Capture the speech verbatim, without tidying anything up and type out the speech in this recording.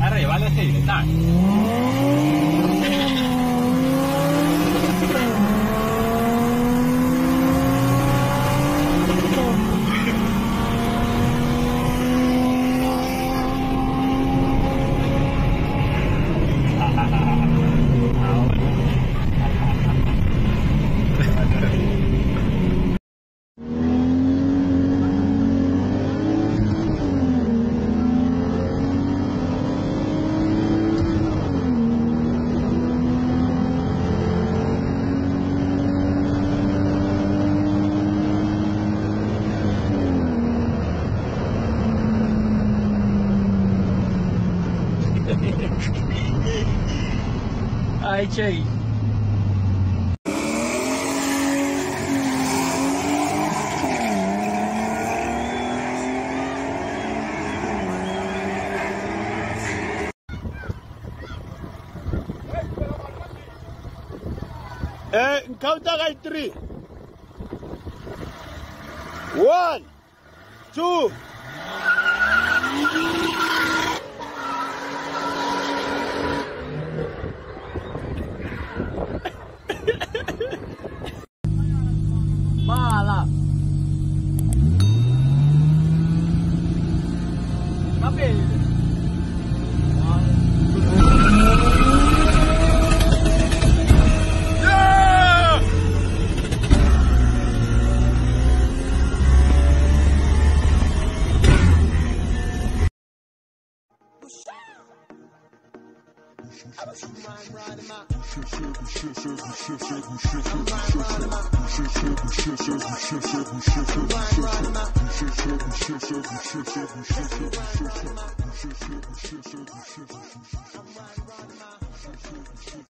Arreválate vale, y dale. Ay, Che. Eh, counter by three. One, two. Mala. Papel. I'm